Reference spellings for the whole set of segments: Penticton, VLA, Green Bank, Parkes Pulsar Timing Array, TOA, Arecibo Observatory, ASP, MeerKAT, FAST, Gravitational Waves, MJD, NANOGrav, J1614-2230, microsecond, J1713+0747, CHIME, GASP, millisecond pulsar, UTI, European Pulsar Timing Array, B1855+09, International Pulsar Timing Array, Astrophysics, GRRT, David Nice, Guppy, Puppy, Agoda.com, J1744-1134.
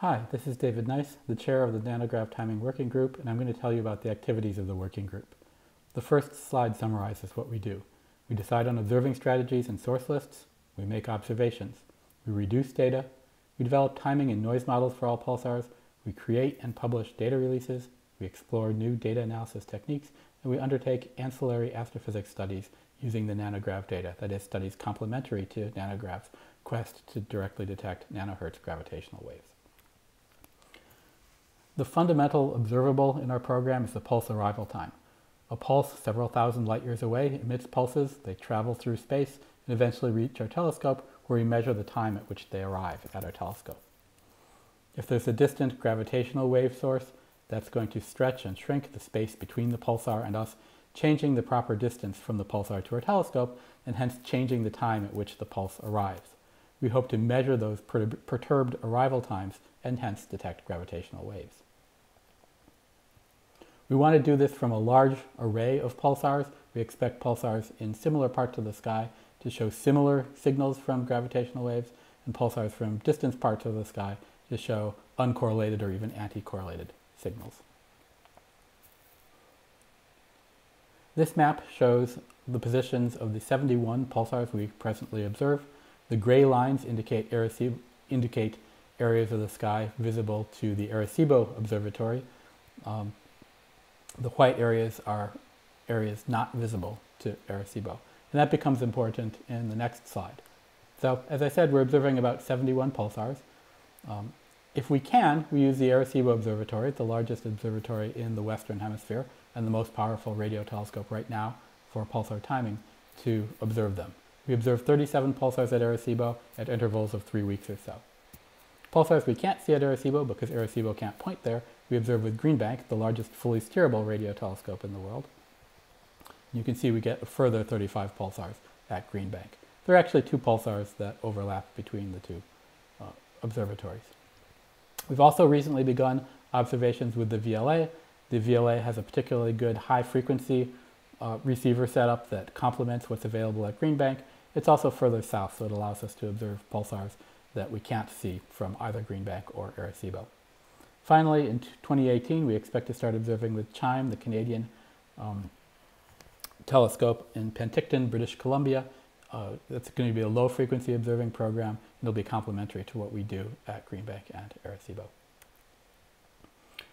Hi, this is David Nice, the chair of the NANOGrav Timing Working Group, and I'm going to tell you about the activities of the working group. The first slide summarizes what we do. We decide on observing strategies and source lists. We make observations. We reduce data. We develop timing and noise models for all pulsars. We create and publish data releases. We explore new data analysis techniques, and we undertake ancillary astrophysics studies using the NANOGrav data, that is, studies complementary to NANOGrav's quest to directly detect nanohertz gravitational waves. The fundamental observable in our program is the pulse arrival time. A pulse several thousand light years away emits pulses, they travel through space, and eventually reach our telescope, where we measure the time at which they arrive at our telescope. If there's a distant gravitational wave source, that's going to stretch and shrink the space between the pulsar and us, changing the proper distance from the pulsar to our telescope, and hence changing the time at which the pulse arrives. We hope to measure those perturbed arrival times and hence detect gravitational waves. We want to do this from a large array of pulsars. We expect pulsars in similar parts of the sky to show similar signals from gravitational waves, and pulsars from distant parts of the sky to show uncorrelated or even anti-correlated signals. This map shows the positions of the 71 pulsars we presently observe. The gray lines indicate areas of the sky visible to the Arecibo Observatory. The white areas are areas not visible to Arecibo. And that becomes important in the next slide. So, as I said, we're observing about 71 pulsars. If we can, we use the Arecibo Observatory, the largest observatory in the Western Hemisphere and the most powerful radio telescope right now for pulsar timing, to observe them. We observe 37 pulsars at Arecibo at intervals of 3 weeks or so. Pulsars we can't see at Arecibo because Arecibo can't point there, we observe with Green Bank, the largest fully steerable radio telescope in the world. You can see we get a further 35 pulsars at Green Bank. There are actually two pulsars that overlap between the two observatories. We've also recently begun observations with the VLA. The VLA has a particularly good high-frequency receiver setup that complements what's available at Green Bank. It's also further south, so it allows us to observe pulsars that we can't see from either Green Bank or Arecibo. Finally, in 2018, we expect to start observing with CHIME, the Canadian telescope in Penticton, British Columbia. That's going to be a low-frequency observing program, and it'll be complementary to what we do at Green Bank and Arecibo.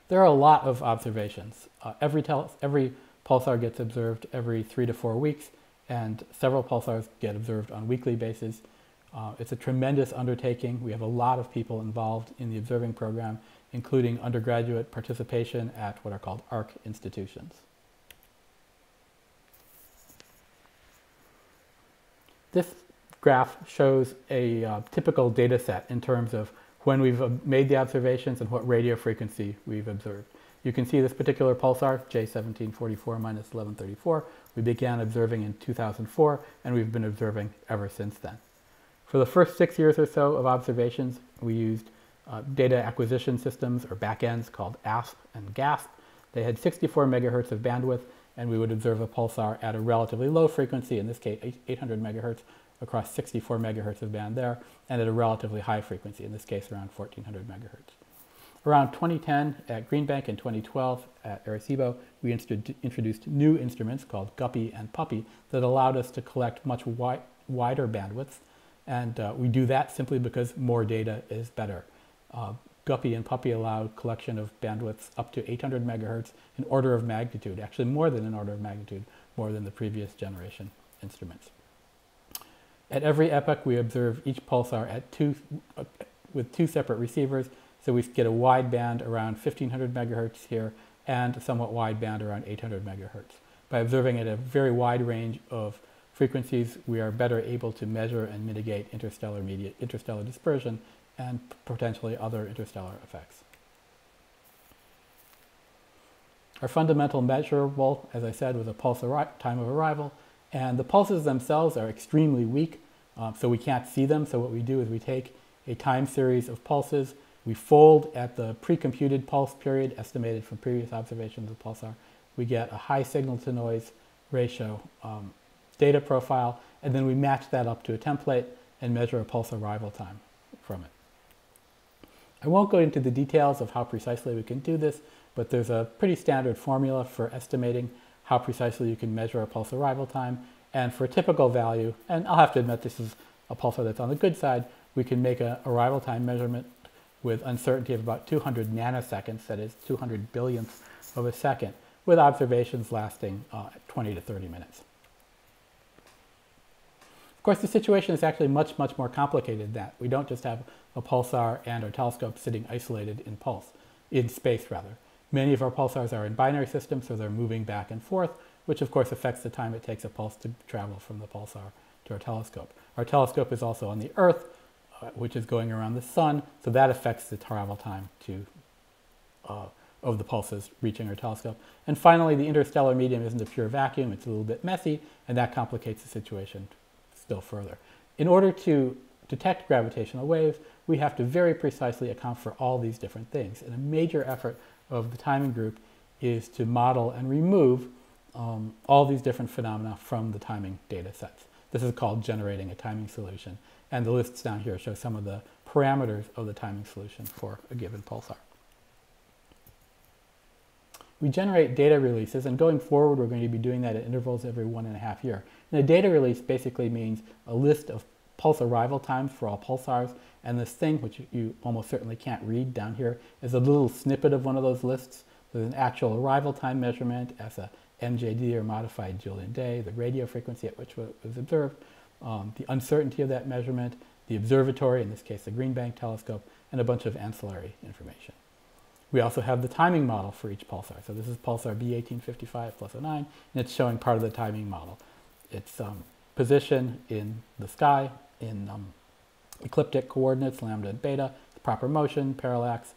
There are a lot of observations. Every pulsar gets observed every 3 to 4 weeks, and several pulsars get observed on a weekly basis. It's a tremendous undertaking. We have a lot of people involved in the observing program, including undergraduate participation at what are called ARC institutions. This graph shows a typical data set in terms of when we've made the observations and what radio frequency we've observed. You can see this particular pulsar, J1744-1134, we began observing in 2004, and we've been observing ever since then. For the first 6 years or so of observations, we used data acquisition systems, or backends, called ASP and GASP. They had 64 megahertz of bandwidth, and we would observe a pulsar at a relatively low frequency, in this case 800 megahertz, across 64 megahertz of band there, and at a relatively high frequency, in this case around 1400 megahertz. Around 2010 at Green Bank and 2012 at Arecibo, we introduced new instruments called Guppy and Puppy that allowed us to collect much wider bandwidths, and we do that simply because more data is better. Guppy and Puppy allow collection of bandwidths up to 800 megahertz, an order of magnitude, actually more than an order of magnitude, more than the previous generation instruments. At every epoch, we observe each pulsar at with two separate receivers. So we get a wide band around 1500 megahertz here and a somewhat wide band around 800 megahertz. By observing at a very wide range of frequencies, we are better able to measure and mitigate interstellar dispersion and potentially other interstellar effects. Our fundamental measurable, as I said, was a pulse time of arrival, and the pulses themselves are extremely weak, so we can't see them. So what we do is we take a time series of pulses. We fold at the pre-computed pulse period estimated from previous observations of pulsar. We get a high signal-to-noise ratio data profile, and then we match that up to a template and measure a pulse arrival time from it. I won't go into the details of how precisely we can do this, but there's a pretty standard formula for estimating how precisely you can measure a pulse arrival time. And for a typical value, and I'll have to admit this is a pulsar that's on the good side, we can make an arrival time measurement with uncertainty of about 200 nanoseconds, that is 200 billionths of a second, with observations lasting 20 to 30 minutes. Of course, the situation is actually much, much more complicated than that. We don't just have a pulsar and our telescope sitting isolated in space. Many of our pulsars are in binary systems, so they're moving back and forth, which of course affects the time it takes a pulse to travel from the pulsar to our telescope. Our telescope is also on the Earth, which is going around the sun, so that affects the travel time of the pulses reaching our telescope. And finally, the interstellar medium isn't a pure vacuum, it's a little bit messy, and that complicates the situation still further. In order to detect gravitational waves, we have to very precisely account for all these different things. And a major effort of the timing group is to model and remove all these different phenomena from the timing data sets. This is called generating a timing solution. And the lists down here show some of the parameters of the timing solution for a given pulsar. We generate data releases, and going forward we're going to be doing that at intervals every 1.5 years. And a data release basically means a list of pulse arrival times for all pulsars, and this thing, which you almost certainly can't read down here, is a little snippet of one of those lists. There's an actual arrival time measurement as a MJD, or modified Julian day, the radio frequency at which it was observed, the uncertainty of that measurement, the observatory, in this case the Green Bank telescope, and a bunch of ancillary information. We also have the timing model for each pulsar. So this is pulsar B1855+09, and it's showing part of the timing model. It's position in the sky, in ecliptic coordinates, lambda and beta, the proper motion, parallax,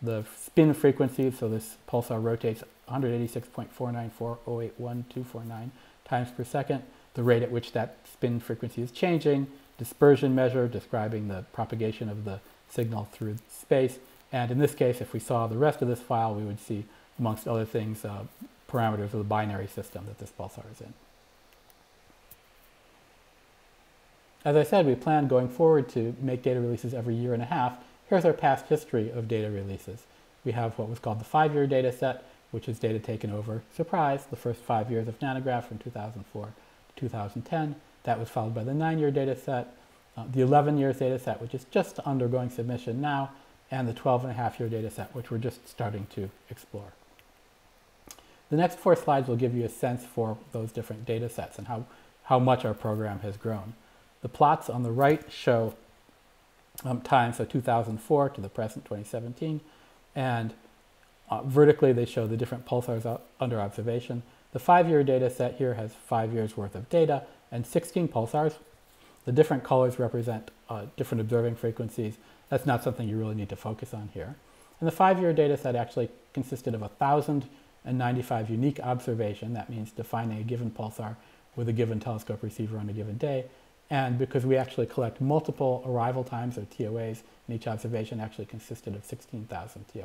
the spin frequency, so this pulsar rotates 186.494081249249 times per second, the rate at which that spin frequency is changing, dispersion measure describing the propagation of the signal through space. And in this case, if we saw the rest of this file, we would see, amongst other things, parameters of the binary system that this pulsar is in. As I said, we plan going forward to make data releases every 1.5 years. Here's our past history of data releases. We have what was called the 5-year data set, which is data taken over, surprise, the first 5 years of NANOGrav from 2004 to 2010. That was followed by the 9-year data set, the 11-year data set, which is just undergoing submission now, and the 12.5-year data set, which we're just starting to explore. The next 4 slides will give you a sense for those different data sets and how much our program has grown. The plots on the right show time, so 2004 to the present, 2017, and vertically they show the different pulsars under observation. The 5-year data set here has 5 years worth of data and 16 pulsars. The different colors represent different observing frequencies. That's not something you really need to focus on here. And the 5-year data set actually consisted of 1,095 unique observations. That means defining a given pulsar with a given telescope receiver on a given day. And because we actually collect multiple arrival times, or TOAs, and each observation actually consisted of 16,000 TOAs.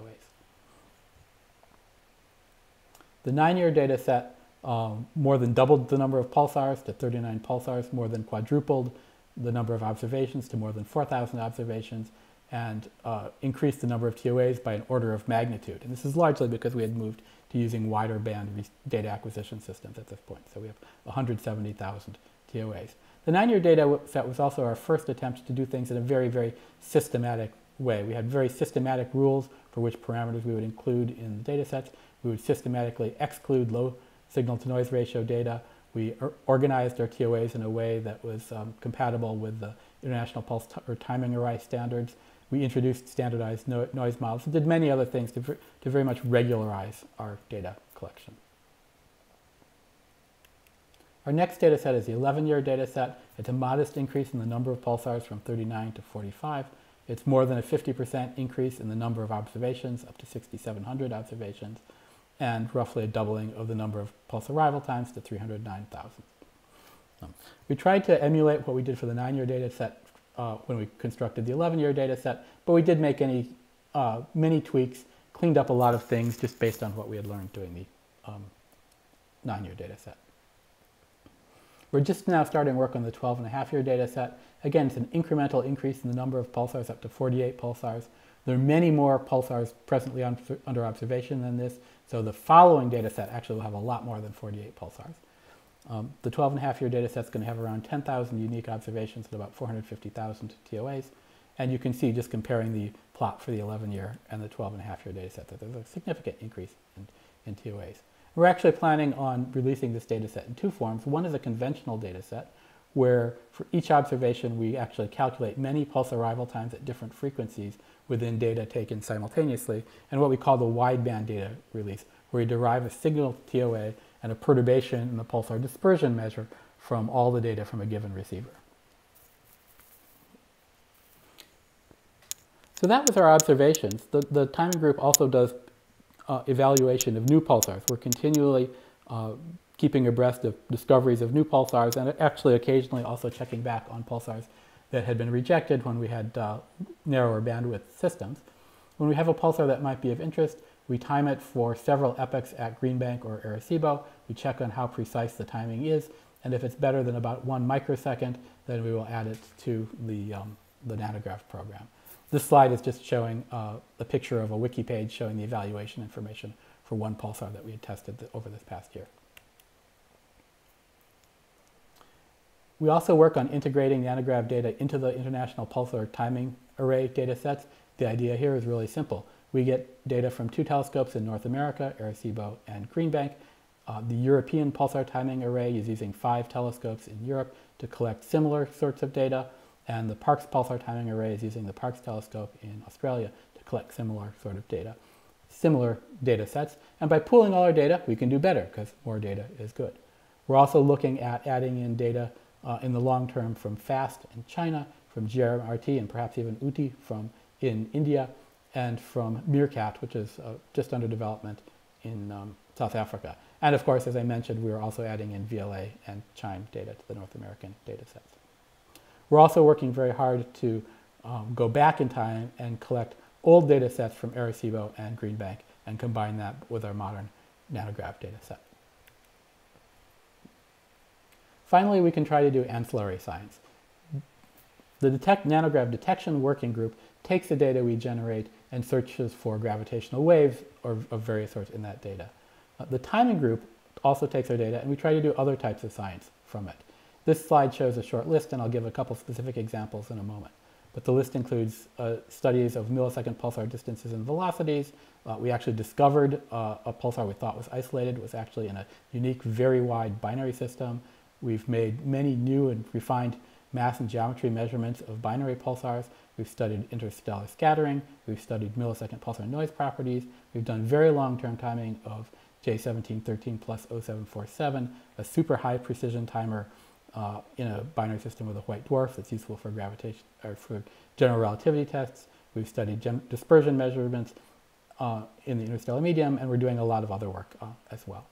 The 9-year data set more than doubled the number of pulsars to 39 pulsars, more than quadrupled the number of observations to more than 4,000 observations, and increased the number of TOAs by an order of magnitude. And this is largely because we had moved to using wider band data acquisition systems at this point. So we have 170,000 TOAs. The 9-year data set was also our first attempt to do things in a very, very systematic way. We had very systematic rules for which parameters we would include in the data sets. We would systematically exclude low signal-to-noise ratio data. We organized our TOAs in a way that was compatible with the International Pulsar Timing Array standards. We introduced standardized noise models and did many other things to very much regularize our data collection. Our next data set is the 11-year data set. It's a modest increase in the number of pulsars from 39 to 45. It's more than a 50% increase in the number of observations, up to 6,700 observations, and roughly a doubling of the number of pulse arrival times to 309,000. We tried to emulate what we did for the 9-year data set when we constructed the 11-year data set, but we did make many tweaks, cleaned up a lot of things just based on what we had learned doing the 9-year data set. We're just now starting work on the 12.5-year data set. Again, it's an incremental increase in the number of pulsars, up to 48 pulsars. There are many more pulsars presently under observation than this, so the following data set actually will have a lot more than 48 pulsars. The 12.5-year data set is going to have around 10,000 unique observations and about 450,000 TOAs. And you can see, just comparing the plot for the 11-year and the 12.5-year data set, that there's a significant increase in TOAs. We're actually planning on releasing this data set in two forms. One is a conventional data set, where for each observation we actually calculate many pulse arrival times at different frequencies within data taken simultaneously, and what we call the wideband data release, where we derive a signal TOA and a perturbation in the pulsar dispersion measure from all the data from a given receiver. So that was our observations. The timing group also does evaluation of new pulsars. We're continually keeping abreast of discoveries of new pulsars, and actually occasionally also checking back on pulsars that had been rejected when we had narrower bandwidth systems. When we have a pulsar that might be of interest, we time it for several epochs at Green Bank or Arecibo. We check on how precise the timing is, and if it's better than about 1 microsecond, then we will add it to the NANOGrav program. This slide is just showing a picture of a wiki page showing the evaluation information for one pulsar that we had tested over this past year. We also work on integrating NANOGrav data into the International Pulsar Timing Array data sets. The idea here is really simple. We get data from two telescopes in North America, Arecibo and Green Bank. The European Pulsar Timing Array is using 5 telescopes in Europe to collect similar sorts of data, and the Parkes Pulsar Timing Array is using the Parkes telescope in Australia to collect similar sort of data, similar data sets. And by pooling all our data, we can do better, because more data is good. We're also looking at adding in data in the long term from FAST in China, from GRRT, and perhaps even UTI in India, and from MeerKAT, which is just under development in South Africa. And of course, as I mentioned, we are also adding in VLA and CHIME data to the North American data sets. We're also working very hard to go back in time and collect old data sets from Arecibo and Green Bank and combine that with our modern NANOGrav data set. Finally, we can try to do ancillary science. The NANOGrav detection working group takes the data we generate and searches for gravitational waves of various sorts in that data. The timing group also takes our data, and we try to do other types of science from it. This slide shows a short list, and I'll give a couple specific examples in a moment. But the list includes studies of millisecond pulsar distances and velocities. We actually discovered a pulsar we thought was isolated. It was actually in a unique, very wide binary system. We've made many new and refined mass and geometry measurements of binary pulsars. We've studied interstellar scattering. We've studied millisecond pulsar noise properties. We've done very long-term timing of J1713+0747, a super high precision timer in a binary system with a white dwarf that's useful for gravitation or for general relativity tests. We've studied dispersion measurements in the interstellar medium, and we're doing a lot of other work as well.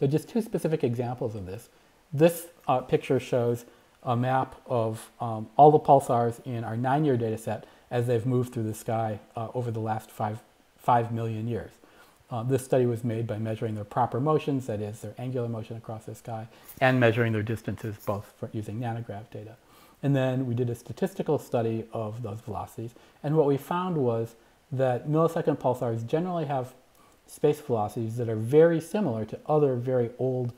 So just two specific examples of this. This picture shows a map of all the pulsars in our 9-year data set as they've moved through the sky over the last 5 million years. This study was made by measuring their proper motions, that is, their angular motion across the sky, and measuring their distances, both for using NANOGrav data. And then we did a statistical study of those velocities, and what we found was that millisecond pulsars generally have space velocities that are very similar to other very old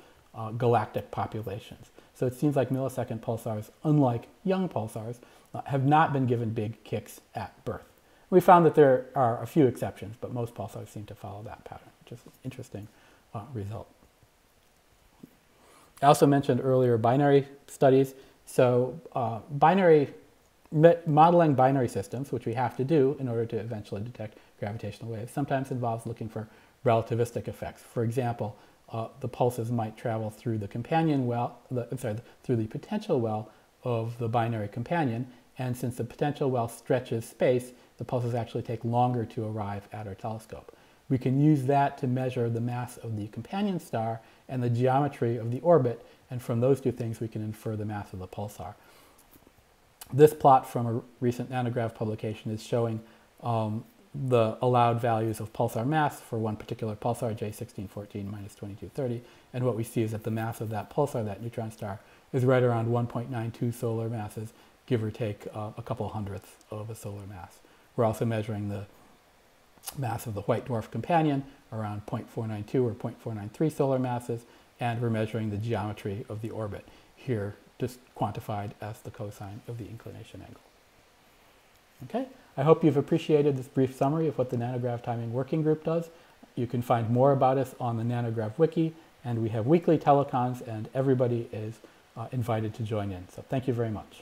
galactic populations. So it seems like millisecond pulsars, unlike young pulsars, have not been given big kicks at birth. We found that there are a few exceptions, but most pulsars seem to follow that pattern, which is an interesting result. I also mentioned earlier binary studies. So modeling binary systems, which we have to do in order to eventually detect gravitational waves, sometimes involves looking for relativistic effects. For example, the pulses might travel through the companion well, through the potential well of the binary companion, and since the potential well stretches space, the pulses actually take longer to arrive at our telescope. We can use that to measure the mass of the companion star and the geometry of the orbit, and from those two things we can infer the mass of the pulsar. This plot from a recent NANOGrav publication is showing the allowed values of pulsar mass for one particular pulsar, J1614-2230, and what we see is that the mass of that pulsar, that neutron star, is right around 1.92 solar masses, give or take a couple hundredths of a solar mass. We're also measuring the mass of the white dwarf companion, around 0.492 or 0.493 solar masses, and we're measuring the geometry of the orbit, here just quantified as the cosine of the inclination angle. Okay, I hope you've appreciated this brief summary of what the NANOGrav Timing Working Group does. You can find more about us on the NANOGrav Wiki, and we have weekly telecons, and everybody is invited to join in. So thank you very much.